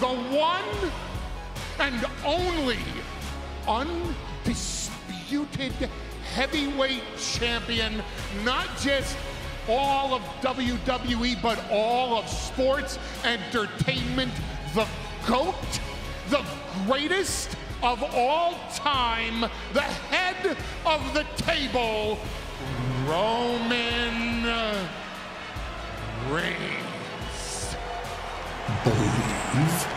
the one and only undisputed heavyweight champion, not just all of WWE, but all of sports entertainment, the GOAT, the greatest of all time, the head of the table, Roman Reigns. Believe.